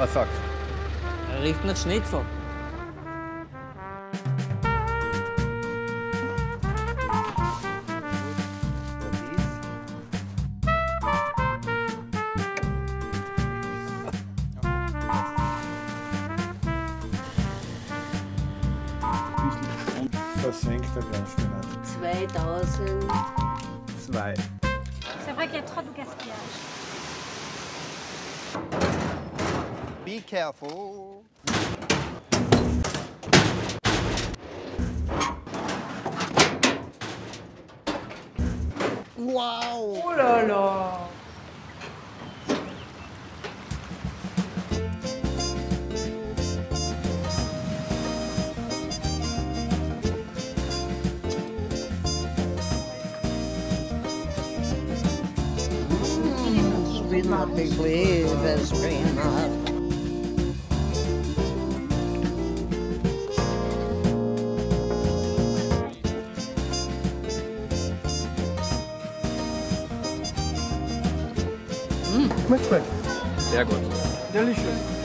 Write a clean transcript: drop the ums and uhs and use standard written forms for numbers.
Was sagst du? Riecht nach Schnitzel. Das sinkt der ganz genau. 2002. C'est vrai qu'il y a trop de gaspillage. Be careful. Wow! Oh là là! We're not big believers, we're not. Schmeckt. Sehr gut. Delicious.